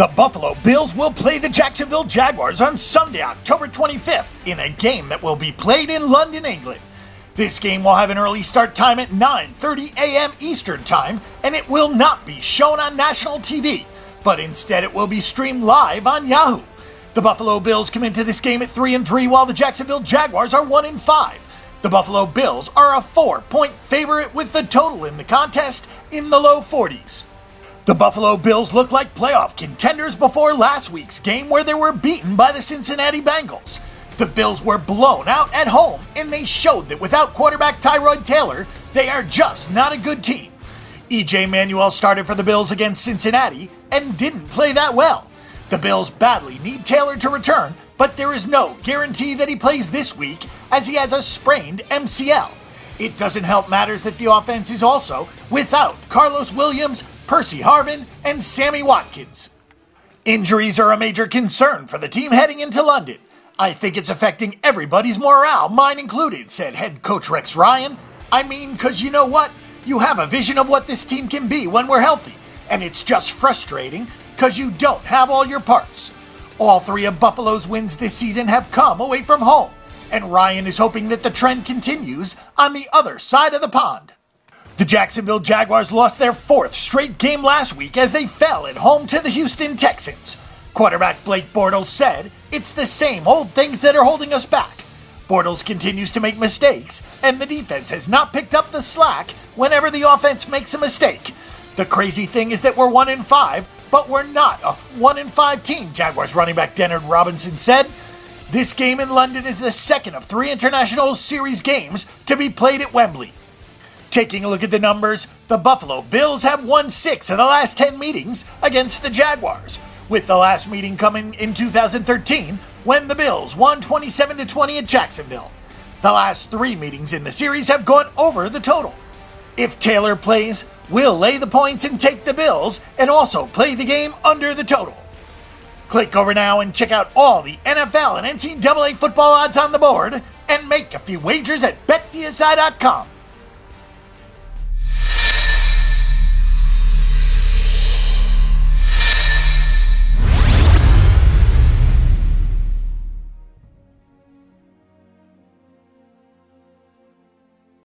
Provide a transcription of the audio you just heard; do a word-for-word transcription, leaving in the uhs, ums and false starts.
The Buffalo Bills will play the Jacksonville Jaguars on Sunday, October twenty-fifth, in a game that will be played in London, England. This game will have an early start time at nine thirty a m Eastern Time, and it will not be shown on national T V, but instead it will be streamed live on Yahoo. The Buffalo Bills come into this game at three and three, while the Jacksonville Jaguars are one and five. The Buffalo Bills are a four-point favorite with the total in the contest in the low forties. The Buffalo Bills looked like playoff contenders before last week's game, where they were beaten by the Cincinnati Bengals. The Bills were blown out at home, and they showed that without quarterback Tyrod Taylor, they are just not a good team. E J. Manuel started for the Bills against Cincinnati and didn't play that well. The Bills badly need Taylor to return, but there is no guarantee that he plays this week as he has a sprained M C L. It doesn't help matters that the offense is also without Karlos Williams, Percy Harvin, and Sammy Watkins. Injuries are a major concern for the team heading into London. I think it's affecting everybody's morale, mine included, said head coach Rex Ryan. I mean, because you know what? You have a vision of what this team can be when we're healthy, and it's just frustrating because you don't have all your parts. All three of Buffalo's wins this season have come away from home, and Ryan is hoping that the trend continues on the other side of the pond. The Jacksonville Jaguars lost their fourth straight game last week as they fell at home to the Houston Texans. Quarterback Blake Bortles said, "It's the same old things that are holding us back." Bortles continues to make mistakes, and the defense has not picked up the slack whenever the offense makes a mistake. The crazy thing is that we're one and five, but we're not a one and five team, Jaguars running back Denard Robinson said. This game in London is the second of three International Series games to be played at Wembley. Taking a look at the numbers, the Buffalo Bills have won six of the last ten meetings against the Jaguars, with the last meeting coming in two thousand thirteen when the Bills won twenty-seven to twenty at Jacksonville. The last three meetings in the series have gone over the total. If Taylor plays, we'll lay the points and take the Bills, and also play the game under the total. Click over now and check out all the N F L and N C double A football odds on the board, and make a few wagers at bet D S I dot com.